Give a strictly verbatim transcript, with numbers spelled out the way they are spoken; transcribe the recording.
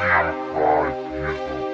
G L five people.